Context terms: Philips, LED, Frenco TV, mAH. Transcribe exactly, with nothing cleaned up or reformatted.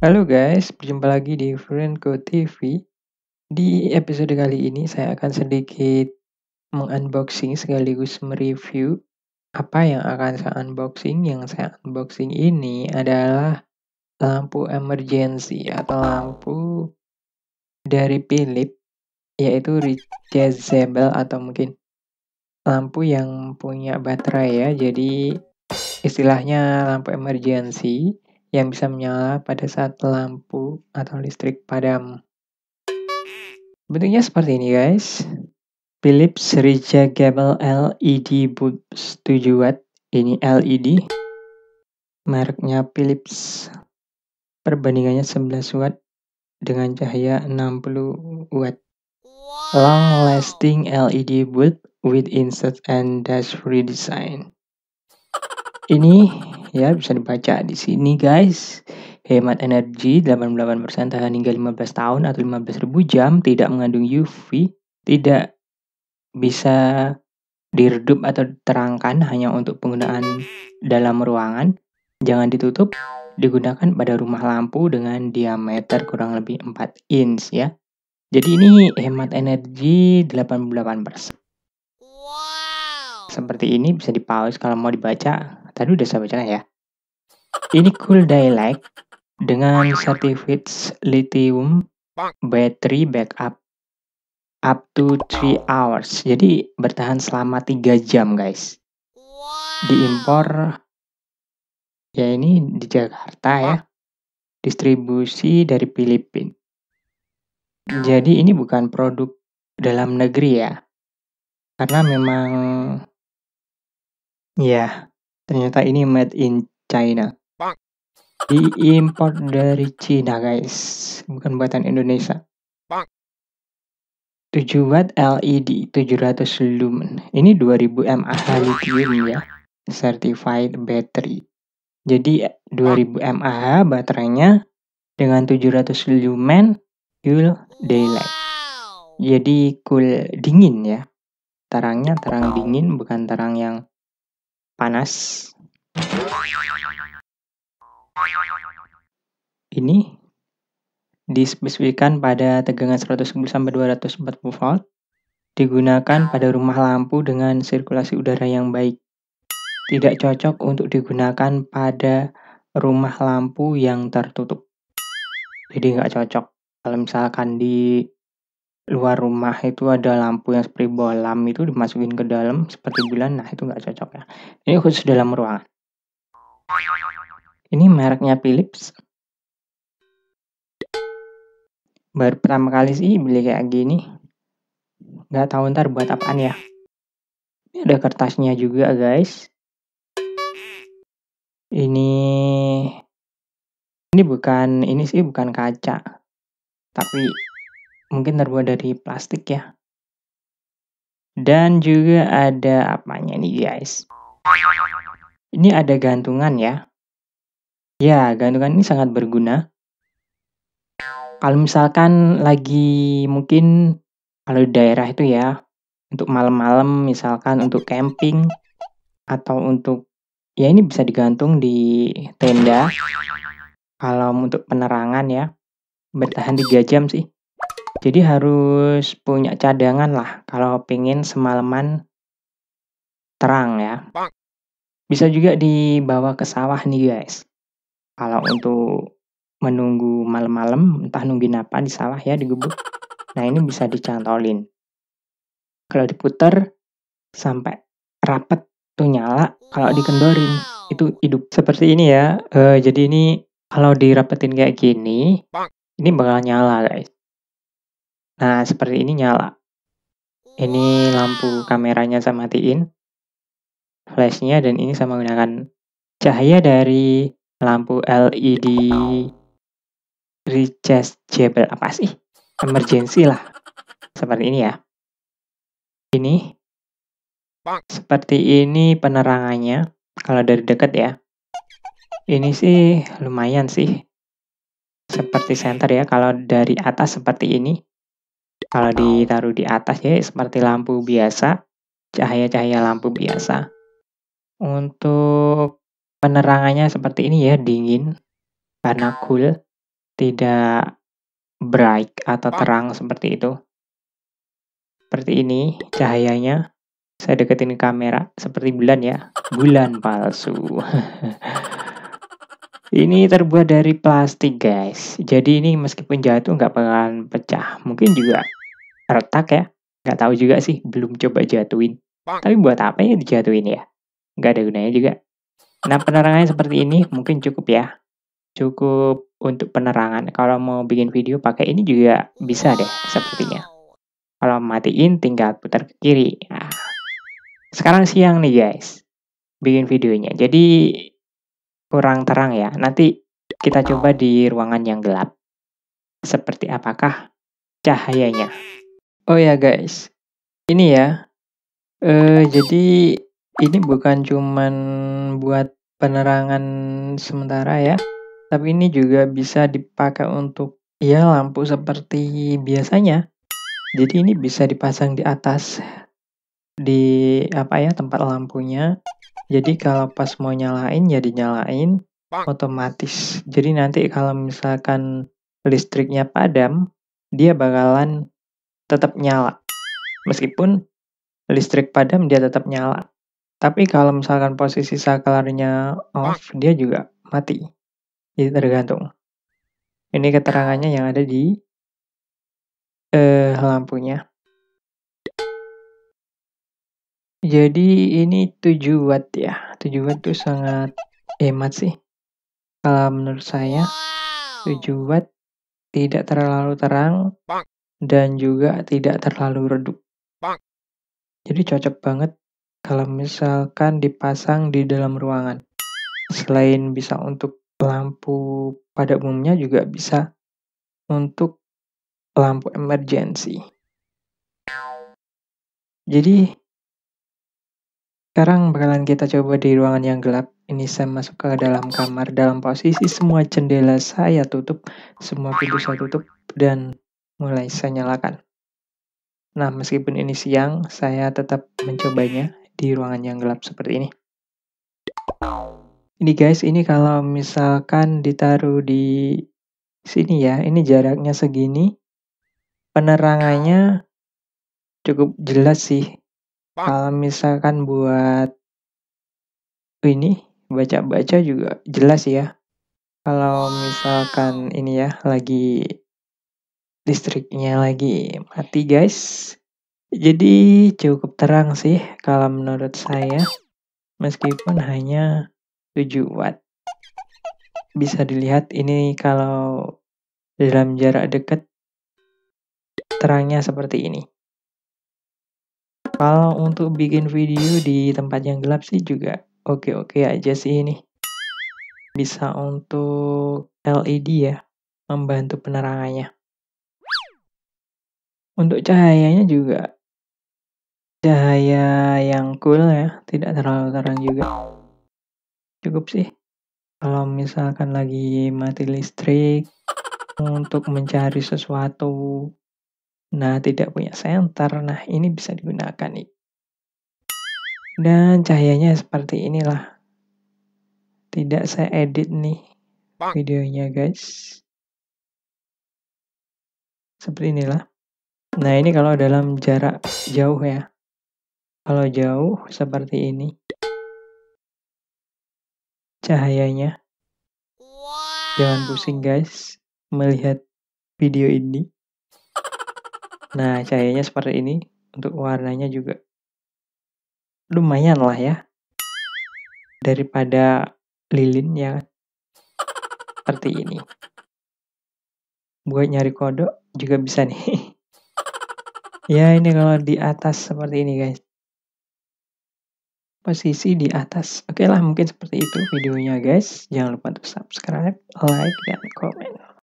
Halo guys, berjumpa lagi di Frenco T V. Di episode kali ini saya akan sedikit mengunboxing sekaligus mereview apa yang akan saya unboxing. Yang saya unboxing ini adalah lampu emergency atau lampu dari Philips, yaitu rechargeable atau mungkin lampu yang punya baterai ya. Jadi istilahnya lampu emergency yang bisa menyala pada saat lampu atau listrik padam. Bentuknya seperti ini guys. Philips Rechargeable L E D Bulb tujuh watt. Ini L E D. Mereknya Philips. Perbandingannya sebelas watt dengan cahaya enam puluh watt. Long lasting L E D bulb with insert and dash free design. Ini ya bisa dibaca di sini guys. Hemat energi delapan puluh delapan persen, tahan hingga lima belas tahun atau lima belas ribu jam, tidak mengandung U V, tidak bisa diredup atau diterangkan, hanya untuk penggunaan dalam ruangan. Jangan ditutup, digunakan pada rumah lampu dengan diameter kurang lebih empat inch ya. Jadi ini hemat energi delapan puluh delapan persen. Wow. Seperti ini, bisa dipause kalau mau dibaca. Tadi udah saya bacakan ya. Ini cool daylight dengan certificate lithium battery backup up to three hours. Jadi bertahan selama tiga jam guys. Diimpor ya, ini di Jakarta ya. Distribusi dari Filipina. Jadi ini bukan produk dalam negeri ya. Karena memang ya, ternyata ini made in China. Diimpor dari Cina guys, bukan buatan Indonesia. tujuh watt L E D, tujuh ratus lumen. Ini dua ribu mAh lithium ya, certified battery. Jadi dua ribu mAh baterainya dengan tujuh ratus lumen full daylight. Jadi cool, dingin ya. Terangnya terang dingin, bukan terang yang panas. Ini dispesifikasikan pada tegangan seratus sepuluh sampai dua ratus empat puluh volt. Digunakan pada rumah lampu dengan sirkulasi udara yang baik. Tidak cocok untuk digunakan pada rumah lampu yang tertutup. Jadi nggak cocok. Kalau misalkan di luar rumah itu ada lampu yang seperti bolam itu dimasukin ke dalam seperti bulan, nah itu nggak cocok ya. Ini khusus dalam ruangan. Ini mereknya Philips. Baru pertama kali sih beli kayak gini. Nggak tahu ntar buat apaan ya. Ini ada kertasnya juga guys. Ini ini bukan ini sih bukan kaca, tapi mungkin terbuat dari plastik ya. Dan juga ada apanya nih guys. Ini ada gantungan ya. Ya, gantungan ini sangat berguna. Kalau misalkan lagi mungkin kalau di daerah itu ya, untuk malam-malam misalkan untuk camping atau untuk ya ini bisa digantung di tenda. Kalau untuk penerangan ya, bertahan tiga jam sih. Jadi harus punya cadangan lah kalau pengen semalaman terang ya. Bisa juga dibawa ke sawah nih guys. Kalau untuk menunggu malam-malam, entah nungguin apa di sawah ya, di gubuk. Nah ini bisa dicantolin. Kalau diputer sampai rapet tuh nyala. Kalau dikendorin itu hidup. Seperti ini ya. Uh, jadi ini kalau dirapetin kayak gini, ini bakal nyala guys. Nah, seperti ini nyala. Ini lampu kameranya saya matiin. Flashnya, dan ini saya menggunakan cahaya dari lampu L E D rechargeable. Apa sih? Emergency lah. Seperti ini ya. Ini. Seperti ini penerangannya. Kalau dari dekat ya. Ini sih lumayan sih. Seperti senter ya. Kalau dari atas seperti ini. Kalau ditaruh di atas ya seperti lampu biasa, cahaya-cahaya lampu biasa. Untuk penerangannya seperti ini ya, dingin karena cool. tidak bright atau terang seperti itu. Seperti ini cahayanya. Saya deketin kamera seperti bulan ya. Bulan palsu. Ini terbuat dari plastik guys. Jadi ini meskipun jatuh nggak bakalan pecah. Mungkin juga retak ya. Nggak tahu juga sih. Belum coba jatuhin. Tapi buat apa ya dijatuhin ya? Nggak ada gunanya juga. Nah penerangannya seperti ini mungkin cukup ya. Cukup untuk penerangan. Kalau mau bikin video pakai ini juga bisa deh sepertinya. Kalau matiin tinggal putar ke kiri. Nah. Sekarang siang nih guys, bikin videonya. Jadi kurang terang ya. Nanti kita coba di ruangan yang gelap. Seperti apakah cahayanya? Oh ya guys, ini ya. E, jadi ini bukan cuman buat penerangan sementara ya, tapi ini juga bisa dipakai untuk ya lampu seperti biasanya. Jadi ini bisa dipasang di atas. Di apa ya tempat lampunya, jadi kalau pas mau nyalain ya dinyalain otomatis. Jadi nanti kalau misalkan listriknya padam dia bakalan tetap nyala, meskipun listrik padam dia tetap nyala, tapi kalau misalkan posisi saklarnya off dia juga mati. Jadi tergantung ini keterangannya yang ada di eh, lampunya. Jadi ini tujuh watt ya. tujuh watt itu sangat hemat sih. Kalau menurut saya tujuh watt tidak terlalu terang dan juga tidak terlalu redup. Jadi cocok banget kalau misalkan dipasang di dalam ruangan. Selain bisa untuk lampu pada umumnya juga bisa untuk lampu emergency. Jadi sekarang bakalan kita coba di ruangan yang gelap. Ini saya masuk ke dalam kamar dalam posisi semua jendela saya tutup, semua pintu saya tutup, dan mulai saya nyalakan. Nah, meskipun ini siang, saya tetap mencobanya di ruangan yang gelap seperti ini. Ini guys, ini kalau misalkan ditaruh di sini ya, ini jaraknya segini. Penerangannya cukup jelas sih. Kalau misalkan buat ini baca-baca juga jelas ya. Kalau misalkan ini ya lagi listriknya lagi mati guys. Jadi cukup terang sih kalau menurut saya. Meskipun hanya tujuh watt. Bisa dilihat ini kalau dalam jarak dekat terangnya seperti ini. Kalau untuk bikin video di tempat yang gelap sih juga oke-oke aja sih ini. Bisa untuk L E D ya, membantu penerangannya. Untuk cahayanya juga cahaya yang cool ya, tidak terlalu terang juga. Cukup sih. Kalau misalkan lagi mati listrik untuk mencari sesuatu. Nah, tidak punya senter. Nah, ini bisa digunakan nih. Dan cahayanya seperti inilah. Tidak saya edit nih videonya, guys. Seperti inilah. Nah, ini kalau dalam jarak jauh ya. Kalau jauh seperti ini. Cahayanya. Jangan pusing, guys, melihat video ini. Nah, cahayanya seperti ini. Untuk warnanya juga lumayan lah ya. Daripada lilin ya. Seperti ini. Buat nyari kodok juga bisa nih. Ya, ini kalau di atas seperti ini guys. Posisi di atas. Oke lah, mungkin seperti itu videonya guys. Jangan lupa untuk subscribe, like, dan komen.